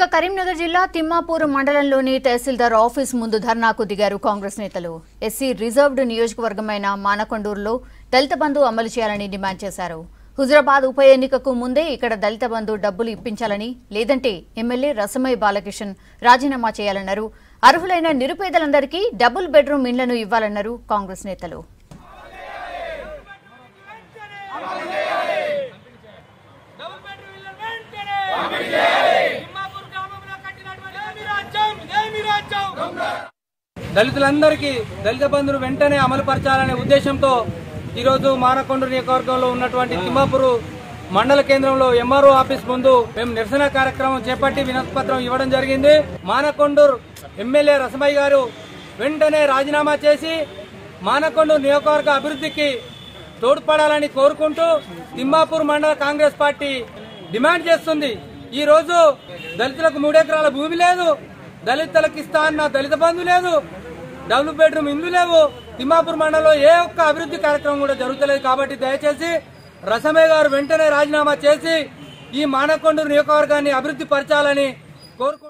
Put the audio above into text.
ఇక కరీంనగర్ జిల్లా తిమ్మాపూర్ మండలంలోని తహసీల్దార్ ఆఫీస్ ముందు ధర్నాకు దిగారు కాంగ్రెస్ నేతలు. ఎస్సీ రిజర్వ్డ్ నియోజకవర్గమైన మానకొండూరులో దళిత బంధు అమలు చేయాలని డిమాండ్ చేశారు. హుజరాబాద్ ఉప ఎన్నికకు ముందే ఇక్కడ దళిత బంధు డబ్బులు ఇప్పించాలని, లేదంటే ఎమ్మెల్యే రసమై బాలకిషన్ రాజీనామా చేయాలన్నారు. అర్హులైన నిరుపేదలందరికీ డబుల్ బెడ్రూమ్ ఇండ్లను ఇవ్వాలన్నారు కాంగ్రెస్ నేతలు. దళితులందరికీ దళిత బంధువులు వెంటనే అమలుపరచాలనే ఉద్దేశంతో ఈరోజు మానకొండూరు నియోజకవర్గంలో ఉన్నటువంటి తిమ్మాపూరు మండల కేంద్రంలో ఎంఆర్ఓ ఆఫీస్ ముందు మేము నిరసన కార్యక్రమం చేపట్టి వినతి పత్రం ఇవ్వడం జరిగింది. మానకొండూరు ఎమ్మెల్యే రసమయ్య గారు వెంటనే రాజీనామా చేసి మానకొండూరు నియోజకవర్గ అభివృద్ధికి తోడ్పడాలని కోరుకుంటూ తిమ్మాపూర్ మండల కాంగ్రెస్ పార్టీ డిమాండ్ చేస్తుంది. ఈ రోజు దళితులకు 3 ఎకరాల భూమి లేదు, దళితులకు ఇస్తా అన్న దళిత బంధు లేదు, డబుల్ బెడ్రూమ్ ఇండ్లు లేవు. తిమ్మాపూర్ మండలంలో ఏ ఒక్క అభివృద్ధి కార్యక్రమం కూడా జరుగుతలేదు. కాబట్టి దయచేసి రసమే గారు వెంటనే రాజీనామా చేసి ఈ మానకొండూరు నియోజకవర్గాన్ని అభివృద్ధి పరచాలని కోరుకుంటున్నారు.